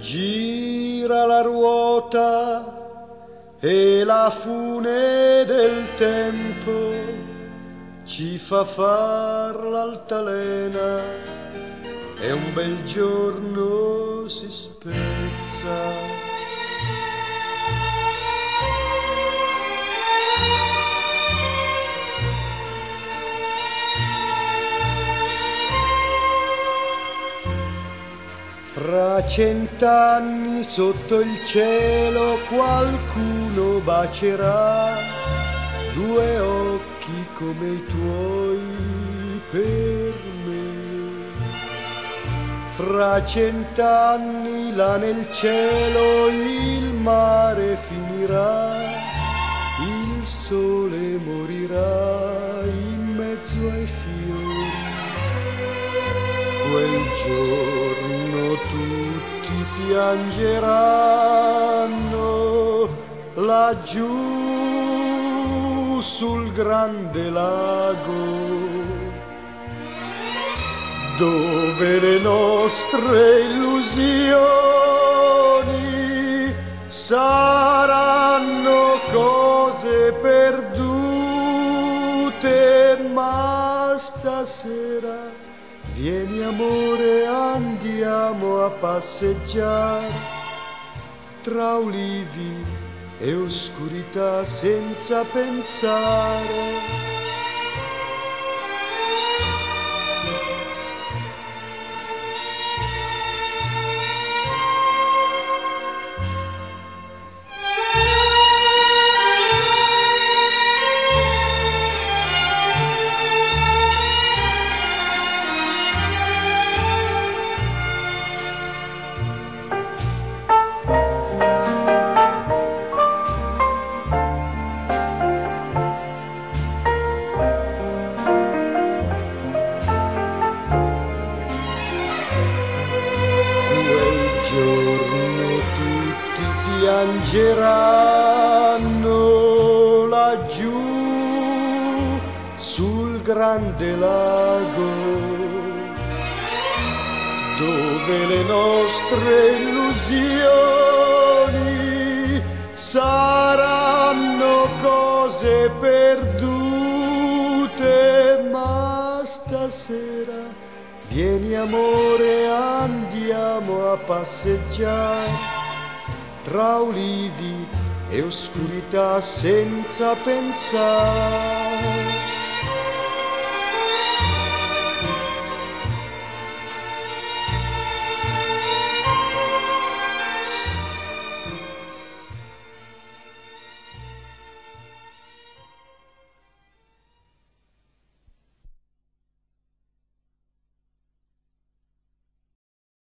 gira la ruota e la fune del tempo ci fa far l'altalena e un bel giorno si spezza. Fra cent'anni sotto il cielo qualcuno bacerà due occhi come i tuoi per me. Fra cent'anni là nel cielo il mare finirà, il sole morirà in mezzo ai fiori. Quel giorno tutti piangeranno laggiù sul grande lago, dove le nostre illusioni saranno cose perdute. Ma stasera vieni amore, andiamo a passeggiare tra ulivi e oscurità senza pensare. Piangeranno laggiù sul grande lago, dove le nostre illusioni saranno cose perdute. Ma stasera vieni amore, andiamo a passeggiare tra ulivi e oscurità senza pensare.